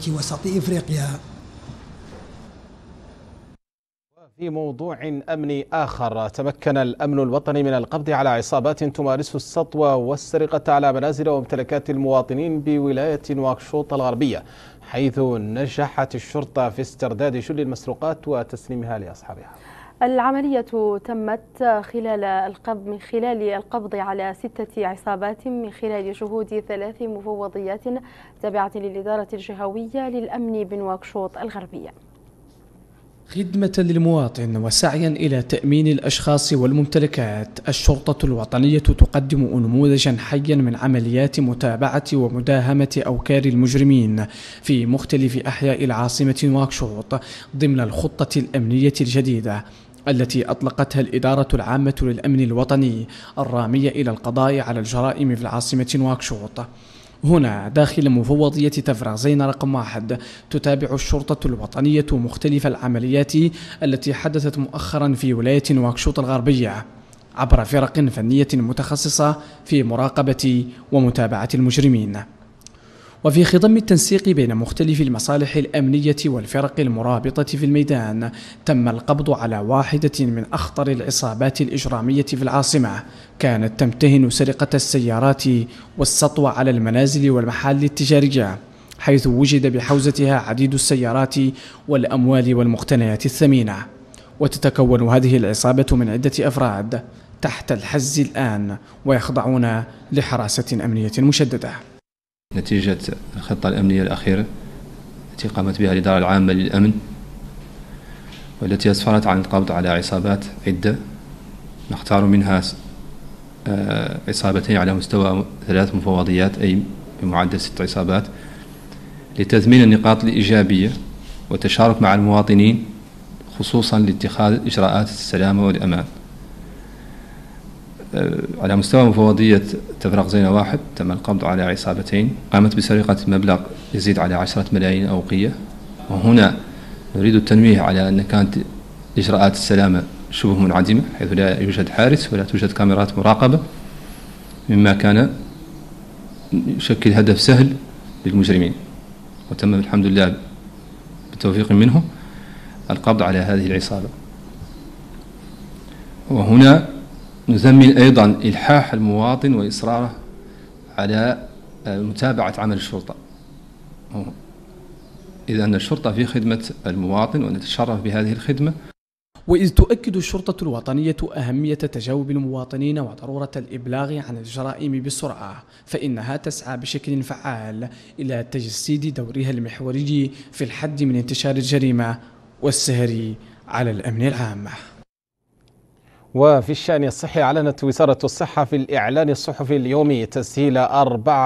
جنوبية وسط إفريقيا. في موضوع أمني آخر، تمكن الأمن الوطني من القبض على عصابات تمارس السطوة والسرقة على منازل وممتلكات المواطنين بولاية نواكشوط الغربية، حيث نجحت الشرطة في استرداد شل المسروقات وتسليمها لأصحابها. العملية تمت من خلال القبض على 6 عصابات من خلال جهود 3 مفوضيات تابعة للإدارة الجهوية للأمن بنواكشوط الغربية. خدمة للمواطن وسعيا إلى تأمين الأشخاص والممتلكات، الشرطة الوطنية تقدم نموذجا حيا من عمليات متابعة ومداهمة أوكار المجرمين في مختلف أحياء العاصمة نواكشوط ضمن الخطة الأمنية الجديدة التي أطلقتها الإدارة العامة للأمن الوطني الرامية إلى القضاء على الجرائم في العاصمة نواكشوط. هنا داخل مفوضية تفرازين رقم 1 تتابع الشرطة الوطنية مختلف العمليات التي حدثت مؤخرا في ولاية نواكشوط الغربية عبر فرق فنية متخصصة في مراقبة ومتابعة المجرمين. وفي خضم التنسيق بين مختلف المصالح الأمنية والفرق المرابطة في الميدان، تم القبض على واحدة من أخطر العصابات الإجرامية في العاصمة، كانت تمتهن سرقة السيارات والسطو على المنازل والمحال التجارية، حيث وجد بحوزتها عديد السيارات والأموال والمقتنيات الثمينة. وتتكون هذه العصابة من عدة أفراد تحت الحز الآن ويخضعون لحراسة أمنية مشددة. نتيجة الخطة الأمنية الأخيرة التي قامت بها الإدارة العامة للأمن والتي أسفرت عن القبض على عصابات عدة، نختار منها عصابتين على مستوى 3 مفوضيات، أي بمعدل 6 عصابات، لتثمين النقاط الإيجابية والتشارك مع المواطنين، خصوصا لاتخاذ إجراءات السلامة والأمان. على مستوى مفوضية تفرغزين 1 تم القبض على عصابتين قامت بسرقة مبلغ يزيد على 10 ملايين أوقية، وهنا نريد التنويه على أن كانت إجراءات السلامة شبه منعدمة، حيث لا يوجد حارس ولا توجد كاميرات مراقبة، مما كان يشكل هدف سهل للمجرمين، وتم الحمد لله بالتوفيق منه القبض على هذه العصابة. وهنا نثمن أيضا إلحاح المواطن وإصراره على متابعة عمل الشرطة، إذ أن الشرطة في خدمة المواطن ونتشرف بهذه الخدمة. وإذ تؤكد الشرطة الوطنية أهمية تجاوب المواطنين وضرورة الإبلاغ عن الجرائم بسرعة، فإنها تسعى بشكل فعال إلى تجسيد دورها المحوري في الحد من انتشار الجريمة والسهر على الأمن العام. وفي الشأن الصحي، أعلنت وزارة الصحة في الإعلان الصحفي اليومي تسهيل 4